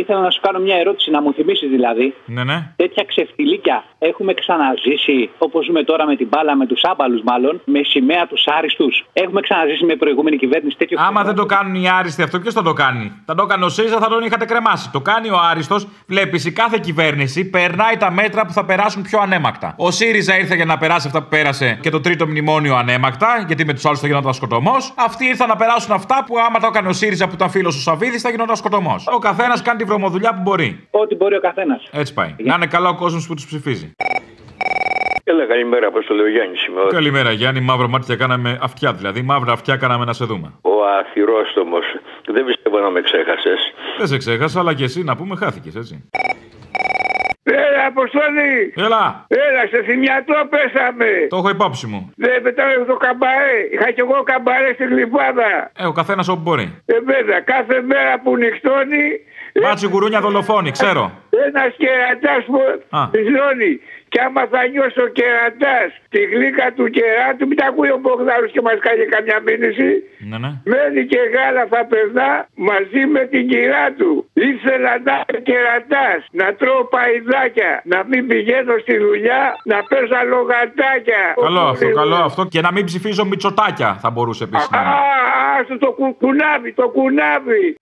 ήθελα να σου κάνω μια ερώτηση, να μου θυμίσεις δηλαδή. Ναι, ναι. Τέτοια ξεφτιλίκια έχουμε ξαναζήσει, όπως ζούμε τώρα με την μπάλα, με τους άμπαλους μάλλον, με σημαία τους άριστους. Έχουμε ξαναζήσει με προηγούμενη κυβέρνηση τέτοιο. Άμα δεν το κάνουν οι άριστοι αυτό, ποιος θα το κάνει? Θα το έκανε ο ΣΥΡΙΖΑ, θα τον είχατε κρεμάσει. Το κάνει ο άριστος. Βλέπεις, η κάθε κυβέρνηση περνάει τα μέτρα που θα περάσουν πιο ανέμακτα. Ο ΣΥΡΙΖΑ ήρθε για να περάσει αυτά που πέρασε και το τρίτο μνημόνιο ανέμακτα, γιατί με τους άλλους θα γινόταν σκοτωμός. Αυτοί ήρθαν να περάσουν αυτά που άμα το έκανε ο ΣΥΡΙΖΑ που ήταν φίλος ο Σαβίδης, θα γινόταν σκοτωμός. Ο καθένας κάνει τη βρωμοδουλειά που μπορεί. Ό,τι μπορεί ο καθένας. Έτσι πάει. Να είναι καλά ο κόσμος που τους ψηφίζει. Έλα, καλημέρα, Απόστολε, ο Γιάννης είμαι. Καλημέρα, Γιάννη, μαύρο μάτια κάναμε αυτιά, δηλαδή μαύρα αυτιά κάναμε να σε δούμε. Ο αθυρόστομος, δεν πιστεύω να με ξέχασες. Δεν σε ξέχασα, αλλά και εσύ να πούμε χάθηκες, έτσι. Έλα, Αποστολή! Έλα! Έλα, σε θυμιατό πέσαμε! Το έχω υπόψη μου. Δεν πετάμε το καμπαρέ. Είχα κι εγώ καμπαρέ στην Γλυφάδα. Ο καθένας όπου μπορεί. Βέβαια, κάθε μέρα που νυχτώνει. Μπάτσι γουρούνια δολοφόνη, ξέρω. Ένας κερατάς που ζώνει. Κι άμα θα νιώσει ο κερατάς τη γλύκα του κεράτου, μην τα ακούει ο Μπογδάρος και μας κάνει καμιά μήνυση. Ναι, ναι. Μένει και γάλα θα περνά μαζί με την κυρά του. Ήθελα να είμαι κερατάς, να τρώω παϊδάκια, να μην πηγαίνω στη δουλειά, να παίζω λογατάκια. Καλό αυτό, καλό αυτό. Και να μην ψηφίζω Μητσοτάκια θα μπορούσε επίσης. Άστο το κουνάβι, το κουνάβι.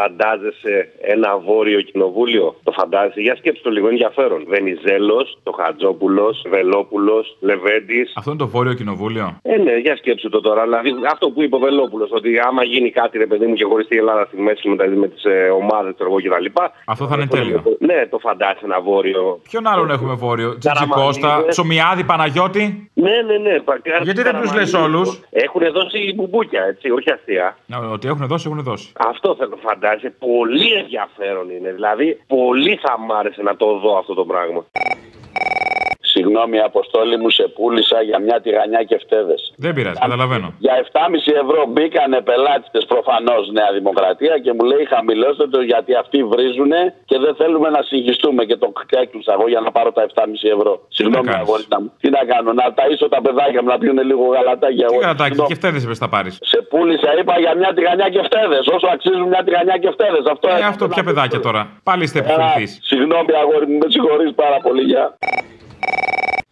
Φαντάζεσαι ένα βόρειο κοινοβούλιο? Το φαντάζεσαι? Για σκέψτε το λίγο, ενδιαφέρον. Βενιζέλος, το Χατζόπουλος, Βελόπουλος, Λεβέντης. Αυτό είναι το βόρειο κοινοβούλιο? Ναι, για σκέψτε το τώρα. Δηλαδή, αυτό που είπε ο Βελόπουλος, ότι άμα γίνει κάτι, ρε παιδί μου, και χωριστεί η Ελλάδα στη μέση δηλαδή, με τις ομάδες του κτλ. Αυτό θα είναι τέλειο. Ναι, το φαντάζεσαι ένα βόρειο. Ποιον άλλον έχουμε βόρειο? Τσιτσικώστα, Σομιάδη, Παναγιώτη. Ναι. Γιατί δεν τους λες όλους? Έχουν δώσει μπουμπούκια, έτσι, όχι αστεία. Ότι έχουν δώσει. Αυτό θέλω, φαντάζεσαι. Πολύ ενδιαφέρον είναι. Δηλαδή, πολύ θα μ' άρεσε να το δω αυτό το πράγμα. Συγγνώμη, Αποστόλη μου, σε πούλησα για μια τηγανιά και φτέδες. Δεν πειράζει, καταλαβαίνω. Για 7,5 ευρώ μπήκανε πελάτες προφανώς Νέα Δημοκρατία και μου λέει χαμηλώστε το γιατί αυτοί βρίζουνε και δεν θέλουμε να συγχυστούμε. Και το έκλεισα εγώ για να πάρω τα 7,5 ευρώ. Συγγνώμη, αγόρια μου. Τι να κάνω, να ταΐσω τα παιδάκια μου να πιούνε λίγο γαλατάκια. Τι γαλατάκια και φτέδες είπες θα πάρεις? Σε πούλησα, είπα για μια τηγανιά και φτέδες. Όσο αξίζουν μια τηγανιά και φτέδες. Αυτό πια παιδάκια τώρα. Πάλι είστε επιφυληθεί. Συγγνώμη, αγόρι μου, με συγχωρείς πάρα πολύ. Για.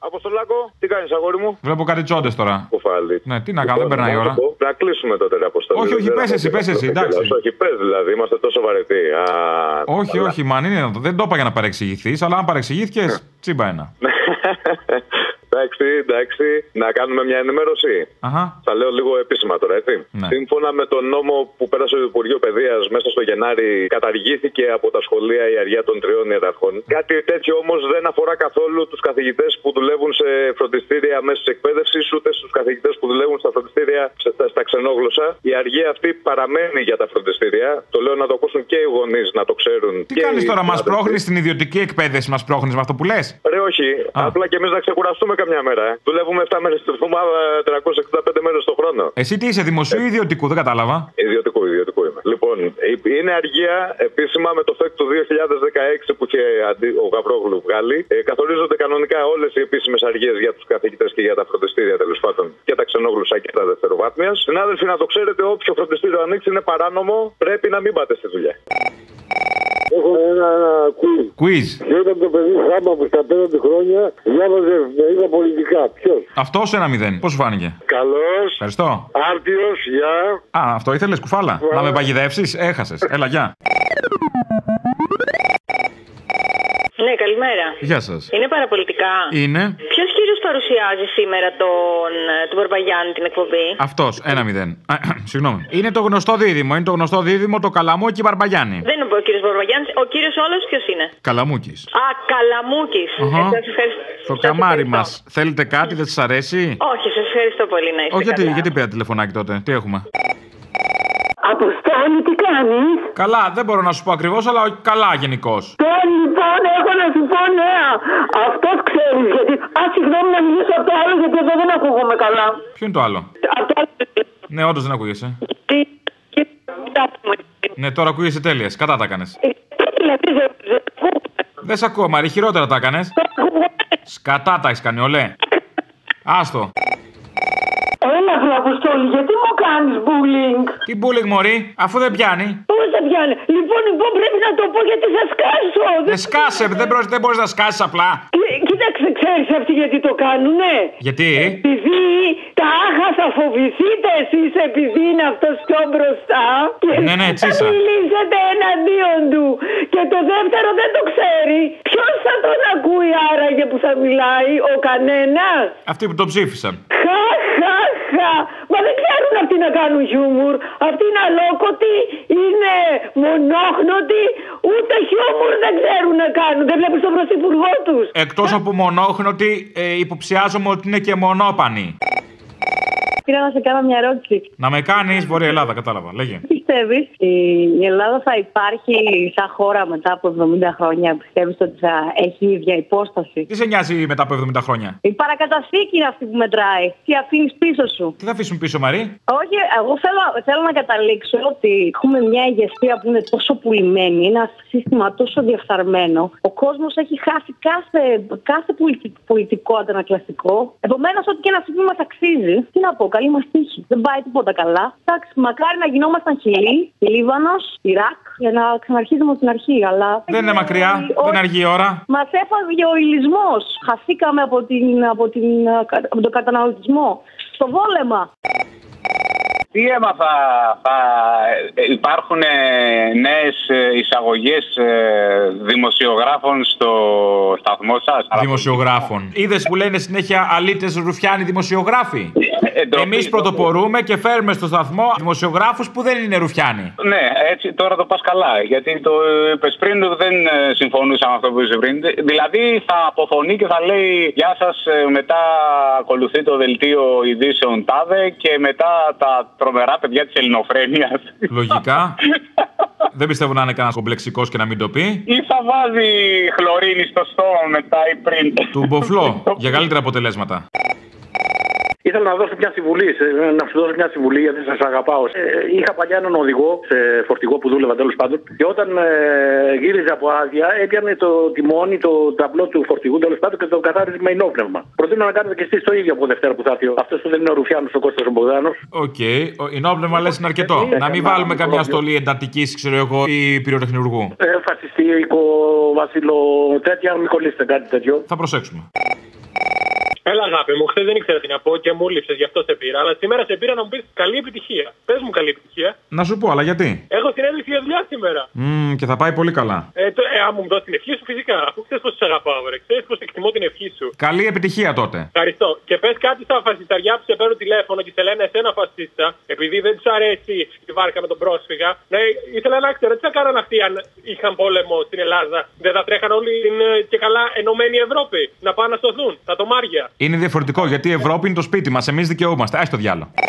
Αποστολάκο, τι κάνεις αγόρι μου? Βλέπω κάτι τσόντες τώρα. Κοφάλι. Ναι, τι να κάνω, δεν περνάει η ώρα. Να κλείσουμε τότε την αποστολή. Όχι, πες εσύ, εντάξει. Όχι, πες δηλαδή, είμαστε τόσο βαρετοί. Όχι, μαν είναι, δεν το είπα για να παρεξηγηθείς, αλλά αν παρεξηγήθηκες, τσίμπα ένα. Εντάξει, να κάνουμε μια ενημέρωση. Θα λέω λίγο επίσημα τώρα, έτσι. Ναι. Σύμφωνα με τον νόμο που πέρασε το Υπουργείο Παιδείας μέσα στο Γενάρη, καταργήθηκε από τα σχολεία η αργία των 3 ιαταρχών. Κάτι τέτοιο όμως δεν αφορά καθόλου τους καθηγητές που δουλεύουν σε φροντιστήρια μέσης εκπαίδευσης, ούτε στους καθηγητές που δουλεύουν στα φροντιστήρια στα ξενόγλωσσα. Η αργία αυτή παραμένει για τα φροντιστήρια. Το λέω να το ακούσουν και οι γονείς να το ξέρουν. Τι κάνεις τώρα, μας πρόχνεις την ιδιωτική εκπαίδευση, μας πρόχνεις με αυτό που λες? Ρε, όχι. Απλά και εμείς να ξεκουραστούμε καμιά μέρα. Δουλεύουμε 7 μέρες την εβδομάδα, 365 μέρες το χρόνο. Εσύ τι είσαι, δημοσίου ή ιδιωτικού? Δεν κατάλαβα. Ιδιωτικού είμαι. Λοιπόν, είναι αργία επίσημα με το ΦΕΚ του 2016 που είχε ο Γαβρόγλου βγάλει. Καθορίζονται κανονικά όλες οι επίσημες αργίες για τους καθηγητές και για τα φροντιστήρια τέλος πάντων και τα ξενόγλωσσα και τα δευτεροβάθμιας. Συνάδελφοι, να το ξέρετε, όποιο φροντιστήριο ανοίξει είναι παράνομο. Πρέπει να μην πάτε στη δουλειά. Έχω ένα quiz. Ποιο ήταν το παιδί Χάμα που στα 5 χρόνια διάβαζε εφημερίδα πολιτικά? Ποιο? Αυτό ένα 0. Πώς σου φάνηκε? Καλός. Ευχαριστώ. Άρτιος, γεια. Αυτό ήθελες, κουφάλα. Να με παγιδεύσεις, έχασες. Έλα, γεια. Ναι, καλημέρα. Γεια σας. Είναι παραπολιτικά? Είναι. Ποιος κύριος παρουσιάζει σήμερα τον Μπορπαγιάννη την εκπομπή? Αυτός, 1-0. Συγγνώμη. Είναι το γνωστό δίδυμο. Είναι το γνωστό δίδυμο, το Καλαμούκη και Μπορπαγιάννη. Δεν είναι ο κύριος Μπορπαγιάννης. Ο κύριος όλος ποιος είναι? Καλαμούκης. Καλαμούκης. Το καμάρι μας. Θέλετε κάτι, δεν σας αρέσει? Όχι, σας ευχαριστώ πολύ να είστε. Όχι, γιατί πήρα τηλεφωνάκι τότε? Τι έχουμε? Αποστόλη, τι κάνεις? Καλά, δεν μπορώ να σου πω ακριβώς, αλλά καλά γενικώς. Λοιπόν, έχω να σου πω νέα. Αυτός ξέρεις γιατί... συγγνώμη να μιλήσω από το άλλο, γιατί εδώ δεν ακούγομαι καλά. Ποιο είναι το άλλο? Ναι, όντως δεν ακούγεσαι. Ναι, τώρα ακούγεσαι τέλεια. Κατά τα έκανες. Δεν σ' ακούω, Μαρή, χειρότερα τα έκανες. Σκατά τα έχεις κάνει, ολέ. Άστο. Έλα, Αποστόλη, γιατί μου κάνεις bullying. Τι bullying, μωρή, αφού δεν πιάνει. Πώς δεν πιάνει. Λοιπόν, πρέπει να το πω γιατί θα σκάσω. Δεν σκάσε, δεν μπορείς να σκάσεις απλά. Κοίταξε, ξέρεις αυτοί γιατί το κάνουνε. Γιατί? Επειδή τα άχα θα φοβηθείτε εσείς επειδή είναι αυτός πιο μπροστά. Ναι, ναι, τσίσα. Θα μιλήσετε εναντίον του. Και το δεύτερο δεν το ξέρει. Ποιος θα τον ακούει άραγε που θα μιλάει, ο κανένας. Αυτοί που τον ψήφισαν. Χα, χα, χα. Μα δεν ξέρουν αυτοί να κάνουν χιούμορ. Αυτοί είναι αλόκοτοι, είναι μονόχνοτοι. Ούτε χιούμορ δεν ξέρουν να κάνουν. Δεν βλέπεις τον πρωθυπουργό τους. Εκτός από μονόχνοτοι, υποψιάζομαι ότι είναι και μονόπανοι. Πήρα να σε κάνω μια ερώτηση. Να με κάνεις, Βόρεια Ελλάδα, κατάλαβα. Λέγε. Πιστεύεις η Ελλάδα θα υπάρχει σαν χώρα μετά από 70 χρόνια? Πιστεύεις ότι θα έχει η ίδια υπόσταση? Τι σε νοιάζει μετά από 70 χρόνια? Η παρακαταθήκη είναι αυτή που μετράει. Τι αφήνεις πίσω σου? Τι θα αφήσουν πίσω, Μαρή? Όχι, εγώ θέλω να καταλήξω ότι έχουμε μια ηγεσία που είναι τόσο πουλημένη, ένα σύστημα τόσο διαφθαρμένο. Ο κόσμος έχει χάσει κάθε πολιτικό αντανακλαστικό. Επομένως, ό,τι και ένα σύστημα μας αξίζει, τι να πω, καλή μας τύχη. Δεν πάει τίποτα καλά. Εντάξει, μακάρι να γινόμασταν Χιλή, Λίβανος, Ιράκ, για να ξαναρχίζουμε από την αρχή. Αλλά... δεν είναι μακριά, δεν αργεί η ώρα. Μας έφαγε ο ηλισμός. Χαθήκαμε από τον καταναλωτισμό. Στο βόλεμα. Τι έμαθα, θα υπάρχουν νέες εισαγωγές δημοσιογράφων στο σταθμό σας? Δημοσιογράφων. Είδες που λένε συνέχεια αλήτες ρουφιάνοι δημοσιογράφοι? Εμείς πρωτοπορούμε και φέρουμε στο σταθμό δημοσιογράφους που δεν είναι ρουφιάνοι. Ναι, έτσι τώρα το πας καλά. Γιατί το είπες πριν, δεν συμφωνούσα με αυτό που είπες πριν. Δηλαδή θα αποφωνεί και θα λέει γεια σας, μετά ακολουθεί το δελτίο ειδήσεων τάδε και μετά τα τρομερά παιδιά της ελληνοφρένειας. Λογικά. Δεν πιστεύω να είναι κανένας κομπλεξικός και να μην το πει. Ή θα βάζει χλωρίνη στο στόμα μετά ή πριν. Του μποφλό, για καλύτερα αποτελέσματα. Ήθελα να δώσω μια συμβουλή, γιατί σας αγαπάω. Είχα παλιά έναν οδηγό σε φορτηγό που δούλευα, τέλος πάντων, και όταν γύριζε από άδεια, έπιανε το τιμόνι, το ταμπλό του φορτηγού, τέλος πάντων, και το καθάριζε με ενόπνευμα. Προτείνω να κάνετε και εσείς το ίδιο από Δευτέρα που θα έρθει. Αυτό που δεν είναι ο Ρουφιάνος, ο Κώστας Ομποδάνος. Οκ, ενόπνευμα λες είναι αρκετό. Να μην βάλουμε καμιά στολή εντατική, ξέρω εγώ, ή πυροτεχνουργού. Φασιστικό, βασίλο, τέτοια, μην κολλήσετε κάτι τέτοιο. Θα προσέξουμε. Έλα, αγάπη μου, χθες δεν ήξερα τι να πω και μου λείψες, γι' αυτό σε πήρα. Αλλά σήμερα σε πήρα να μου πεις καλή επιτυχία. Πες μου καλή επιτυχία. Να σου πω, αλλά γιατί? Έχω συνέντευξη για δουλειά σήμερα. Και θα πάει πολύ καλά. Αν μου δώσεις την ευχή σου, φυσικά. Αφού ξέρεις πως σε αγαπάω, ρε. Ξέρεις πως εκτιμώ την ευχή σου. Καλή επιτυχία τότε. Ευχαριστώ. Και πες κάτι στα φασισταριά που σε παίρνουν τηλέφωνο και σε λένε εσένα φασίστα, επειδή δεν τους αρέσει η βάρκα με τον πρόσφυγα. Ναι, ήθελα να ξέρω τι θα κάνανε αυτοί αν είχαν πόλεμο στην Ελλάδα. Δεν θα τρέχαν όλοι και καλά ενωμένη Ευρώπη να πάνε να σωθούν τα τομάρια. Είναι διαφορετικό γιατί η Ευρώπη είναι το σπίτι μας. Εμείς δικαιούμαστε. Ας το διάλογο.